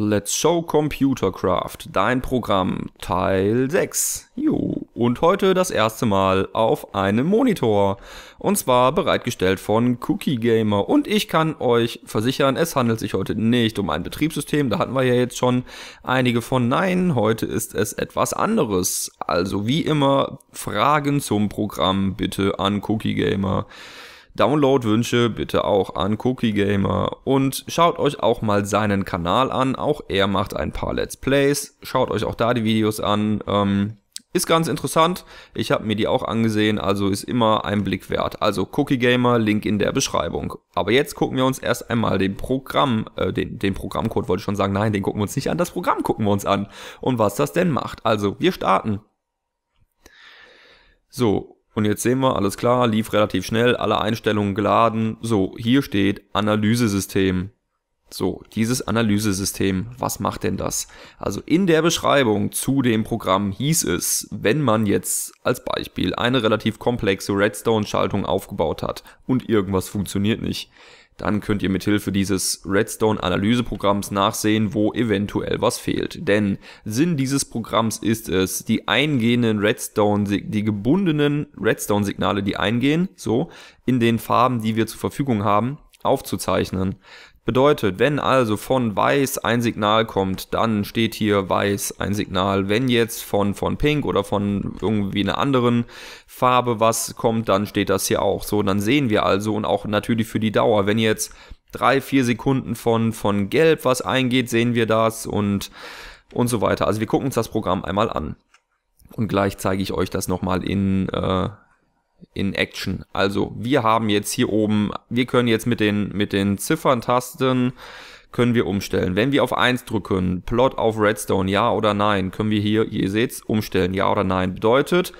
Let's Show Computercraft, dein Programm, Teil 6. Jo. Und heute das erste Mal auf einem Monitor. Und zwar bereitgestellt von CookieGamer. Und ich kann euch versichern, es handelt sich heute nicht um ein Betriebssystem. Da hatten wir ja jetzt schon einige von. Nein, heute ist es etwas anderes. Also wie immer, Fragen zum Programm bitte an CookieGamer. Downloadwünsche bitte auch an CookieGamer und schaut euch auch mal seinen Kanal an, auch er macht ein paar Let's Plays, schaut euch auch da die Videos an, ist ganz interessant, ich habe mir die auch angesehen, also ist immer ein Blick wert. Also CookieGamer, Link in der Beschreibung. Aber jetzt gucken wir uns erst einmal den Programmcode wollte ich schon sagen, nein, den gucken wir uns nicht an, das Programm gucken wir uns an und was das denn macht. Also wir starten. So. Und jetzt sehen wir, alles klar, lief relativ schnell, alle Einstellungen geladen. So, hier steht Analysesystem. So, dieses Analysesystem, was macht denn das? Also in der Beschreibung zu dem Programm hieß es, wenn man jetzt als Beispiel eine relativ komplexe Redstone-Schaltung aufgebaut hat und irgendwas funktioniert nicht, dann könnt ihr mithilfe dieses Redstone-Analyseprogramms nachsehen, wo eventuell was fehlt. Denn Sinn dieses Programms ist es, die gebundenen Redstone-Signale, die eingehen, so, in den Farben, die wir zur Verfügung haben, aufzuzeichnen. Bedeutet, wenn also von weiß ein Signal kommt, dann steht hier weiß ein Signal. Wenn jetzt von pink oder von irgendwie einer anderen Farbe was kommt, dann steht das hier auch. So, dann sehen wir also und auch natürlich für die Dauer. Wenn jetzt 3-4 Sekunden von gelb was eingeht, sehen wir das und so weiter. Also wir gucken uns das Programm einmal an. Und gleich zeige ich euch das nochmal in Action. Also wir haben jetzt hier oben, wir können jetzt mit den Zifferntasten können wir umstellen. Wenn wir auf 1 drücken, Plot auf Redstone, ja oder nein, können wir hier, ihr seht's, umstellen, ja oder nein. Bedeutet,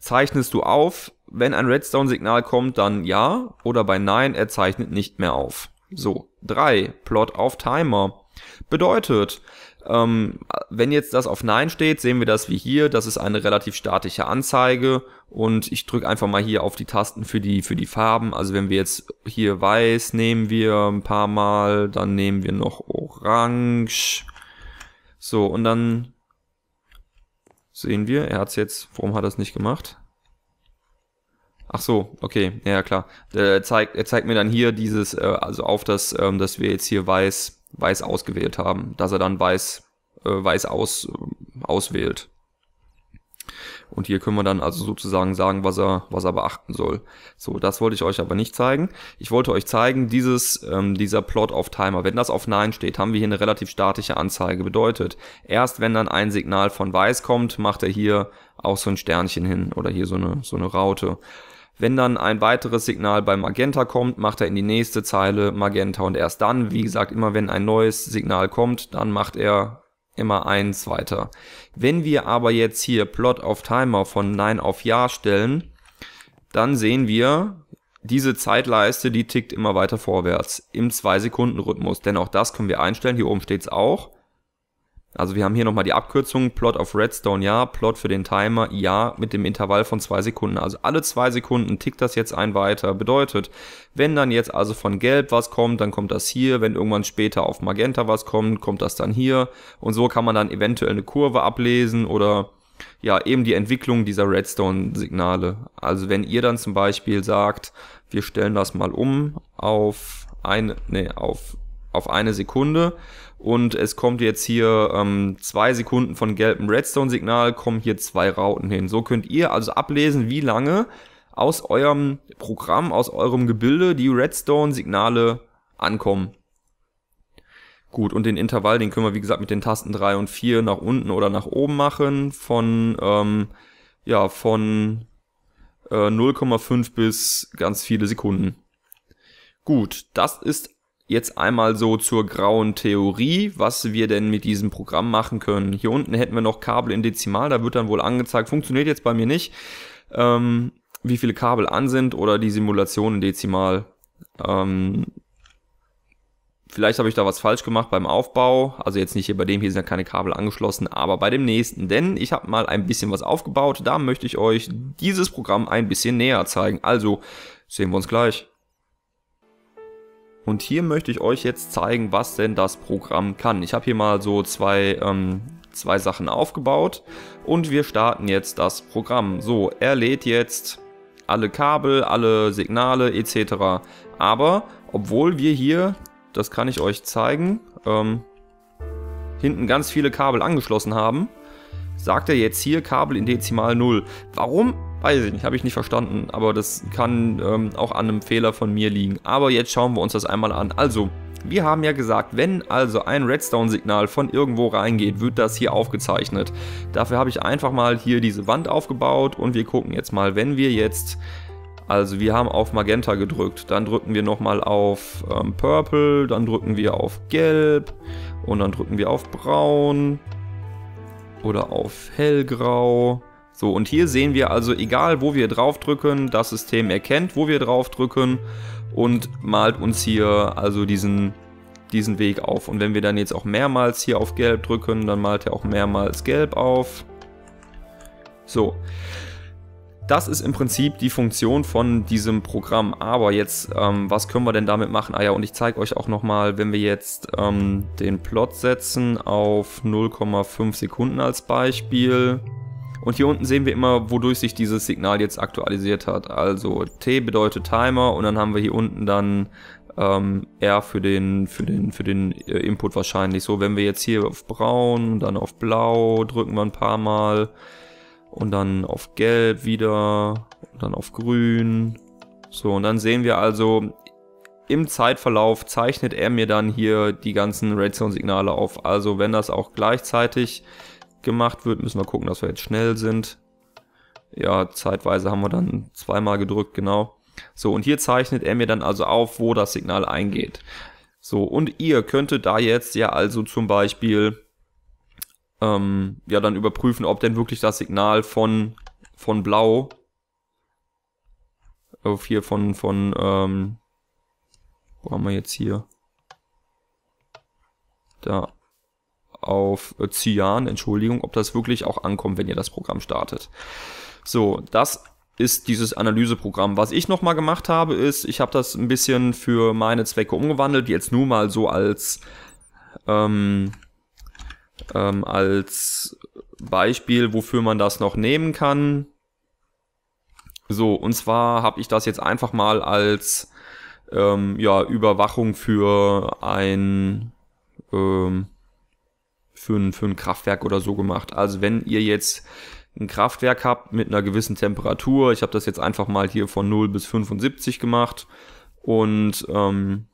zeichnest du auf, wenn ein Redstone-Signal kommt, dann ja oder bei nein, er zeichnet nicht mehr auf. So, 3, Plot auf Timer. Bedeutet, wenn jetzt das auf Nein steht, sehen wir das wie hier, das ist eine relativ statische Anzeige und ich drücke einfach mal hier auf die Tasten für die Farben, also wenn wir jetzt hier Weiß nehmen wir ein paar Mal, dann nehmen wir noch Orange, so und dann sehen wir, er hat es jetzt, warum hat er es nicht gemacht? Ach so, okay, ja klar, er zeigt mir dann hier dieses, also auf das, dass wir jetzt hier Weiß ausgewählt haben, dass er dann Weiß auswählt. Und hier können wir dann also sozusagen sagen, was er beachten soll. So, das wollte ich euch aber nicht zeigen. Ich wollte euch zeigen, dieser Plot auf Timer. Wenn das auf Nein steht, haben wir hier eine relativ statische Anzeige. Bedeutet, erst wenn dann ein Signal von Weiß kommt, macht er hier auch so ein Sternchen hin oder hier so eine Raute. Wenn dann ein weiteres Signal bei Magenta kommt, macht er in die nächste Zeile Magenta und erst dann, wie gesagt, immer wenn ein neues Signal kommt, dann macht er immer 1 weiter. Wenn wir aber jetzt hier Plot auf Timer von Nein auf Ja stellen, dann sehen wir, diese Zeitleiste, die tickt immer weiter vorwärts im 2-Sekunden-Rhythmus, denn auch das können wir einstellen, hier oben steht es auch. Also wir haben hier nochmal die Abkürzung, Plot auf Redstone, ja, Plot für den Timer, ja, mit dem Intervall von 2 Sekunden. Also alle 2 Sekunden tickt das jetzt ein weiter. Bedeutet, wenn dann jetzt also von Gelb was kommt, dann kommt das hier. Wenn irgendwann später auf Magenta was kommt, kommt das dann hier. Und so kann man dann eventuell eine Kurve ablesen oder ja, eben die Entwicklung dieser Redstone-Signale. Also wenn ihr dann zum Beispiel sagt, wir stellen das mal um auf eine Sekunde und es kommt jetzt hier 2 Sekunden von gelbem Redstone-Signal, kommen hier 2 Rauten hin. So könnt ihr also ablesen, wie lange aus eurem Programm, aus eurem Gebilde die Redstone-Signale ankommen. Gut, und den Intervall, den können wir wie gesagt mit den Tasten 3 und 4 nach unten oder nach oben machen von 0,5 bis ganz viele Sekunden. Gut, das ist jetzt einmal so zur grauen Theorie, was wir denn mit diesem Programm machen können. Hier unten hätten wir noch Kabel in Dezimal, da wird dann wohl angezeigt, funktioniert jetzt bei mir nicht, wie viele Kabel an sind oder die Simulation in Dezimal. Vielleicht habe ich da was falsch gemacht beim Aufbau, also jetzt nicht hier bei dem, hier sind ja keine Kabel angeschlossen, aber bei dem nächsten, denn ich habe mal ein bisschen was aufgebaut, da möchte ich euch dieses Programm ein bisschen näher zeigen. Also sehen wir uns gleich. Und hier möchte ich euch jetzt zeigen, was denn das Programm kann. Ich habe hier mal so zwei Sachen aufgebaut und wir starten jetzt das Programm. So, er lädt jetzt alle Kabel, alle Signale etc. Aber obwohl wir hier, das kann ich euch zeigen, hinten ganz viele Kabel angeschlossen haben, sagt er jetzt hier Kabel in Dezimal 0. Warum? Weiß ich nicht, habe ich nicht verstanden, aber das kann auch an einem Fehler von mir liegen. Aber jetzt schauen wir uns das einmal an. Also, wir haben ja gesagt, wenn also ein Redstone-Signal von irgendwo reingeht, wird das hier aufgezeichnet. Dafür habe ich einfach mal hier diese Wand aufgebaut und wir gucken jetzt mal, wenn wir jetzt, also wir haben auf Magenta gedrückt, dann drücken wir nochmal auf Purple, dann drücken wir auf Gelb und dann drücken wir auf Braun oder auf Hellgrau. So, und hier sehen wir also, egal wo wir draufdrücken, das System erkennt, wo wir draufdrücken und malt uns hier also diesen Weg auf. Und wenn wir dann jetzt auch mehrmals hier auf Gelb drücken, dann malt er auch mehrmals Gelb auf. So, das ist im Prinzip die Funktion von diesem Programm. Aber jetzt, was können wir denn damit machen? Ah ja, und ich zeige euch auch nochmal, wenn wir jetzt den Plot setzen auf 0,5 Sekunden als Beispiel. Und hier unten sehen wir immer, wodurch sich dieses Signal jetzt aktualisiert hat. Also T bedeutet Timer und dann haben wir hier unten dann R für den Input wahrscheinlich. So, wenn wir jetzt hier auf Braun, dann auf Blau drücken wir ein paar Mal und dann auf Gelb wieder, und dann auf Grün. So, und dann sehen wir also, im Zeitverlauf zeichnet er mir dann hier die ganzen Redstone-Signale auf. Also wenn das auch gleichzeitig gemacht wird, müssen wir gucken, dass wir jetzt schnell sind. Ja, zeitweise haben wir dann zweimal gedrückt, genau. So, und hier zeichnet er mir dann also auf, wo das Signal eingeht. So, und ihr könntet da jetzt ja also zum Beispiel ja dann überprüfen, ob denn wirklich das Signal von Blau auf hier von wo haben wir jetzt hier? Da. Auf Cyan, Entschuldigung, ob das wirklich auch ankommt, wenn ihr das Programm startet. So, das ist dieses Analyseprogramm. Was ich nochmal gemacht habe, ist, ich habe das ein bisschen für meine Zwecke umgewandelt, jetzt nur mal so als Beispiel, wofür man das noch nehmen kann. So, und zwar habe ich das jetzt einfach mal als ja, Überwachung für ein für ein Kraftwerk oder so gemacht. Also wenn ihr jetzt ein Kraftwerk habt mit einer gewissen Temperatur, ich habe das jetzt einfach mal hier von 0 bis 75 gemacht und dann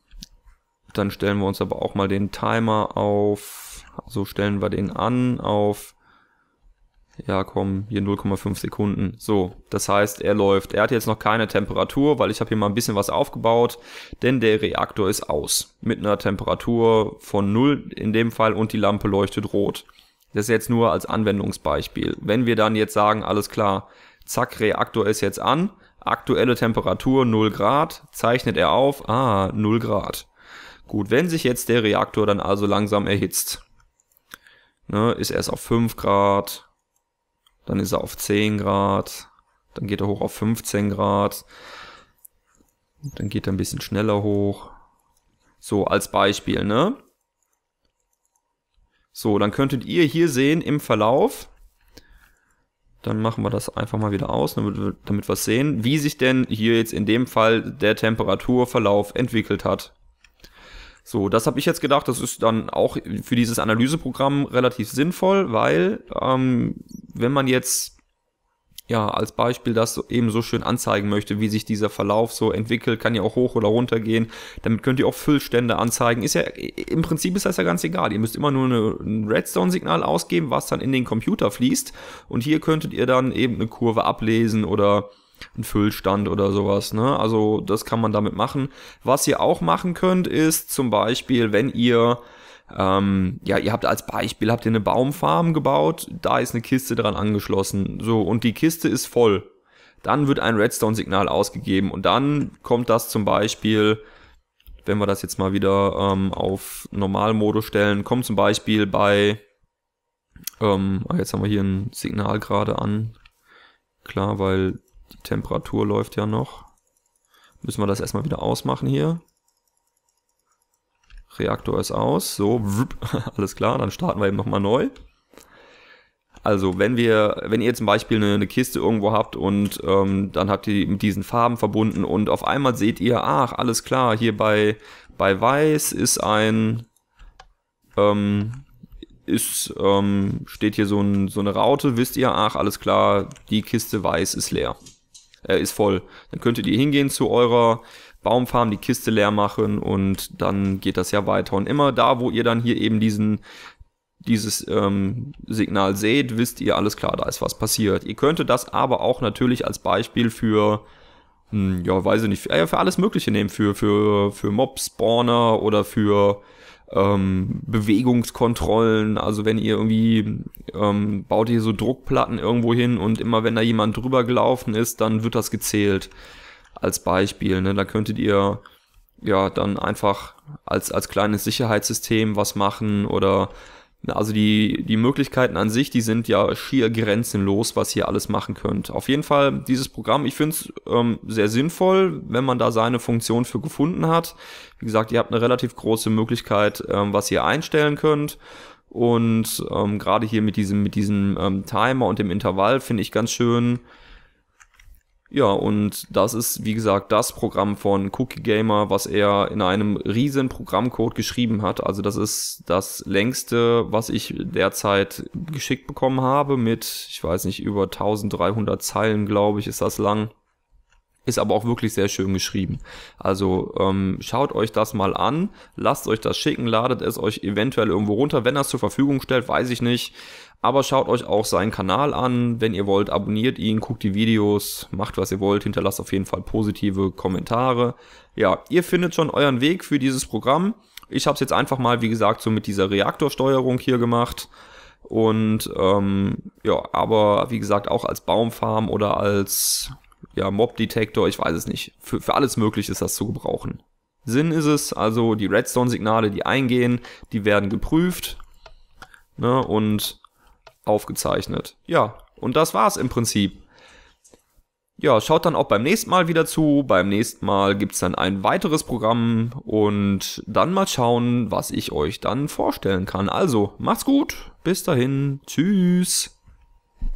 stellen wir uns aber auch mal den Timer auf, also stellen wir den an auf, ja komm, hier 0,5 Sekunden. So, das heißt, er läuft. Er hat jetzt noch keine Temperatur, weil ich habe hier mal ein bisschen was aufgebaut, denn der Reaktor ist aus. Mit einer Temperatur von 0 in dem Fall und die Lampe leuchtet rot. Das ist jetzt nur als Anwendungsbeispiel. Wenn wir dann jetzt sagen, alles klar, zack, Reaktor ist jetzt an, aktuelle Temperatur 0 Grad, zeichnet er auf, 0 Grad. Gut, wenn sich jetzt der Reaktor dann also langsam erhitzt, ne, ist erst auf 5 Grad, dann ist er auf 10 Grad, dann geht er hoch auf 15 Grad, dann geht er ein bisschen schneller hoch. So, als Beispiel, ne? So, dann könntet ihr hier sehen im Verlauf, dann machen wir das einfach mal wieder aus, damit wir es sehen, wie sich denn hier jetzt in dem Fall der Temperaturverlauf entwickelt hat. So, das habe ich jetzt gedacht, das ist dann auch für dieses Analyseprogramm relativ sinnvoll, weil wenn man jetzt ja als Beispiel das eben so schön anzeigen möchte, wie sich dieser Verlauf so entwickelt, kann ja auch hoch oder runter gehen, damit könnt ihr auch Füllstände anzeigen. Ist ja, im Prinzip ist das ja ganz egal, ihr müsst immer nur ein Redstone-Signal ausgeben, was dann in den Computer fließt und hier könntet ihr dann eben eine Kurve ablesen oder ein Füllstand oder sowas, ne? Also das kann man damit machen. Was ihr auch machen könnt, ist zum Beispiel, wenn ihr, ja, ihr habt als Beispiel, habt ihr eine Baumfarm gebaut, da ist eine Kiste dran angeschlossen, so, und die Kiste ist voll. Dann wird ein Redstone-Signal ausgegeben und dann kommt das zum Beispiel, wenn wir das jetzt mal wieder auf Normalmodus stellen, kommt zum Beispiel bei, jetzt haben wir hier ein Signal gerade an, klar, weil die Temperatur läuft ja noch. Müssen wir das erstmal wieder ausmachen hier. Reaktor ist aus. So, alles klar, dann starten wir eben nochmal neu. Also wenn ihr zum Beispiel eine Kiste irgendwo habt und dann habt ihr die mit diesen Farben verbunden und auf einmal seht ihr, ach, alles klar, hier bei Weiß ist steht hier so eine Raute, wisst ihr, ach, alles klar, die Kiste Weiß ist leer, ist voll. Dann könntet ihr hingehen zu eurer Baumfarm, die Kiste leer machen und dann geht das ja weiter. Und immer da, wo ihr dann hier eben dieses Signal seht, wisst ihr, alles klar, da ist was passiert. Ihr könntet das aber auch natürlich als Beispiel für, ja, weiß ich nicht, für alles Mögliche nehmen, für Mob-Spawner oder für Bewegungskontrollen. Also wenn ihr irgendwie baut ihr so Druckplatten irgendwo hin und immer wenn da jemand drüber gelaufen ist, dann wird das gezählt als Beispiel, ne? Da könntet ihr ja dann einfach als kleines Sicherheitssystem was machen oder also die Möglichkeiten an sich, die sind ja schier grenzenlos, was ihr alles machen könnt. Auf jeden Fall dieses Programm, ich finde es sehr sinnvoll, wenn man da seine Funktion für gefunden hat. Wie gesagt, ihr habt eine relativ große Möglichkeit, was ihr einstellen könnt. Und gerade hier mit diesem Timer und dem Intervall finde ich ganz schön. Ja, und das ist, wie gesagt, das Programm von CookieGamer, was er in einem riesen Programmcode geschrieben hat. Also das ist das längste, was ich derzeit geschickt bekommen habe mit, ich weiß nicht, über 1300 Zeilen, glaube ich, ist das lang. Ist aber auch wirklich sehr schön geschrieben. Also schaut euch das mal an, lasst euch das schicken, ladet es euch eventuell irgendwo runter, wenn er es zur Verfügung stellt, weiß ich nicht. Aber schaut euch auch seinen Kanal an, wenn ihr wollt, abonniert ihn, guckt die Videos, macht was ihr wollt, hinterlasst auf jeden Fall positive Kommentare. Ja, ihr findet schon euren Weg für dieses Programm. Ich habe es jetzt einfach mal, wie gesagt, so mit dieser Reaktorsteuerung hier gemacht. Und ja, aber wie gesagt, auch als Baumfarm oder als ja, Mob-Detektor, ich weiß es nicht. Für alles möglich ist das zu gebrauchen. Sinn ist es, also die Redstone-Signale, die eingehen, die werden geprüft, ne, und aufgezeichnet. Ja, und das war's im Prinzip. Ja, schaut dann auch beim nächsten Mal wieder zu. Beim nächsten Mal gibt's dann ein weiteres Programm und dann mal schauen, was ich euch dann vorstellen kann. Also, macht's gut, bis dahin, tschüss.